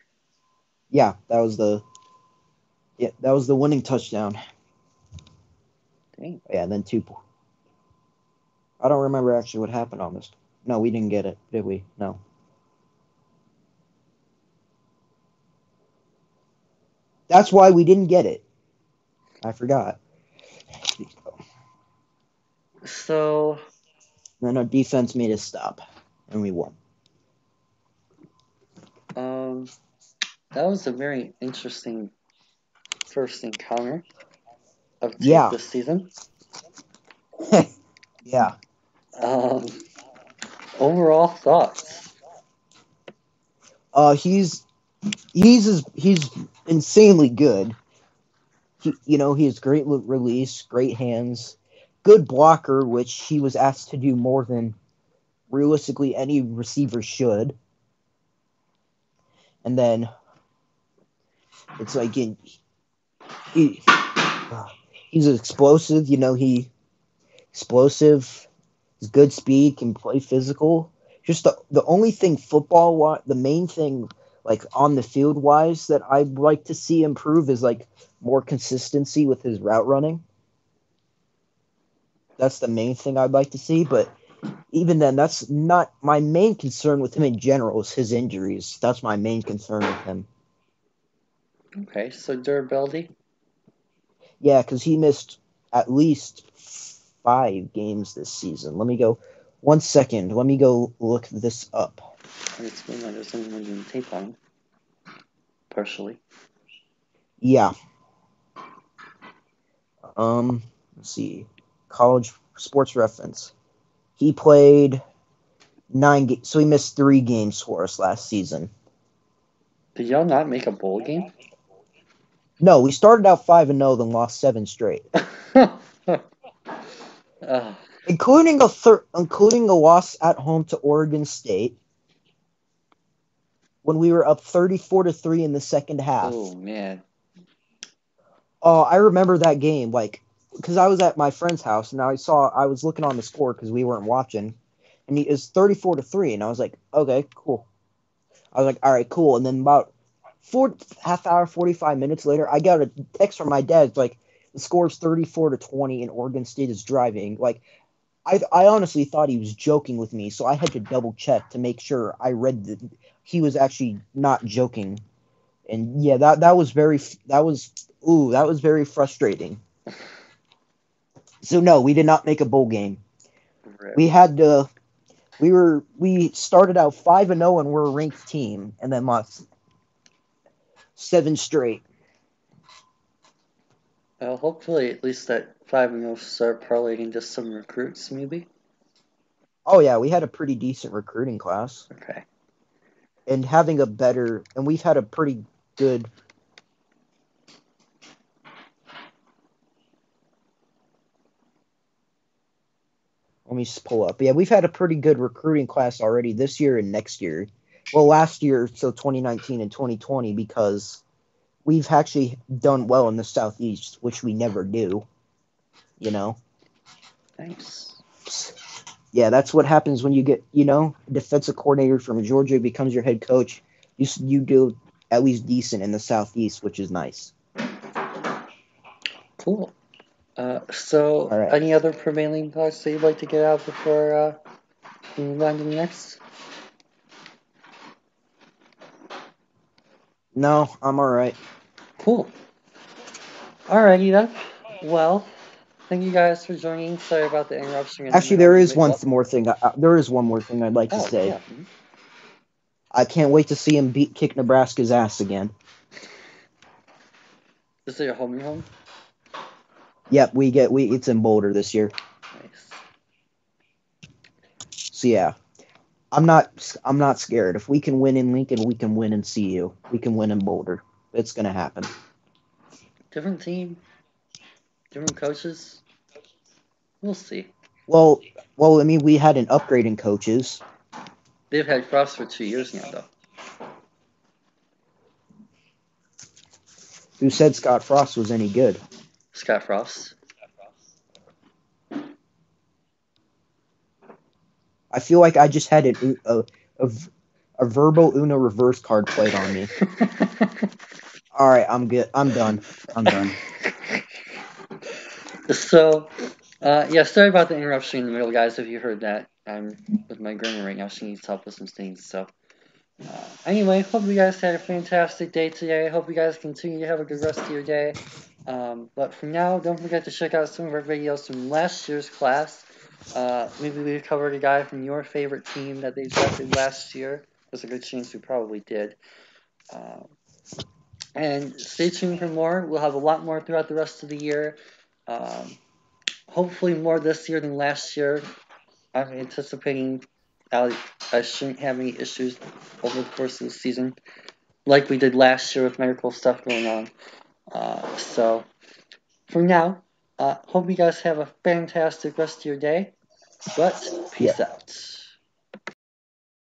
Yeah, that was the... Yeah, that was the winning touchdown. Dang. Yeah, and then 2. I don't remember actually what happened on this. No, we didn't get it, did we? No. That's why we didn't get it. I forgot. So... Then our defense made us stop, and we won. That was a very interesting... first encounter of this season. Yeah. Overall thoughts. He's insanely good. He has great release, great hands, good blocker, which he was asked to do more than realistically any receiver should. And then it's like he's explosive, he's good speed, can play physical. Just the only thing football, the main thing, like, on the field wise that I'd like to see improve is, like, more consistency with his route running. That's the main thing I'd like to see. But even then, that's not my main concern with him in general is his injuries. That's my main concern with him. Okay, so durability? Yeah, because he missed at least 5 games this season. Let me go. 1 second. Let me go look this up. It's been like there's someone doing tape on him. Partially. Yeah. Let's see. College Sports Reference. He played 9 games, so he missed 3 games for us last season. Did y'all not make a bowl game? No, we started out 5-0, then lost 7 straight. Including a loss at home to Oregon State when we were up 34-3 in the second half. Oh man! Oh, I remember that game like because I was at my friend's house and I was looking on the score because we weren't watching, and it was 34-3, and I was like, okay, cool. I was like, all right, cool. And then about 45 minutes later, I got a text from my dad like. The score is 34-20, and Oregon State is driving. Like, I honestly thought he was joking with me, so I had to double check to make sure I read that he was actually not joking. And yeah, that was very frustrating. So no, we did not make a bowl game. Right. We started out 5-0, and we're a ranked team, and then lost 7 straight. Well, hopefully at least that 5-0 start parlaying into some recruits, maybe. Oh, yeah, we had a pretty decent recruiting class. Okay. And we've had a pretty good... Let me pull up. Yeah, we've had a pretty good recruiting class already this year and next year. Well, last year, so 2019 and 2020, because... We've actually done well in the Southeast, which we never do, you know? Thanks. Yeah, that's what happens when you get, a defensive coordinator from Georgia becomes your head coach. You do at least decent in the Southeast, which is nice. Cool. So, right. Any other prevailing thoughts that you'd like to get out before we move on to the next? No, I'm all right. Cool. Alrighty then. Well, thank you guys for joining. Sorry about the interruption. Actually, there is one more thing I'd like to say. Yeah. I can't wait to see him kick Nebraska's ass again. Is it your home? Yep, it's in Boulder this year. Nice. So yeah. I'm not scared. If we can win in Lincoln, we can win in CU. We can win in Boulder. It's going to happen. Different team. Different coaches. We'll see. Well, I mean, we had an upgrade in coaches. They've had Frost for 2 years now, though. Who said Scott Frost was any good? Scott Frost. I feel like I just had a verbal Uno reverse card played on me. All right, I'm good. I'm done. So, yeah, sorry about the interruption in the middle, guys. If you heard that, I'm with my grandma right now. She needs help with some things. So, anyway, hope you guys had a fantastic day today. Hope you guys continue to have a good rest of your day. But for now, don't forget to check out some of our videos from last year's class. Maybe we covered a guy from your favorite team that they drafted last year. There's a good chance we probably did. And stay tuned for more. We'll have a lot more throughout the rest of the year. Hopefully more this year than last year. I'm anticipating I shouldn't have any issues over the course of the season like we did last year with miracle stuff going on. So for now, hope you guys have a fantastic rest of your day, but peace out.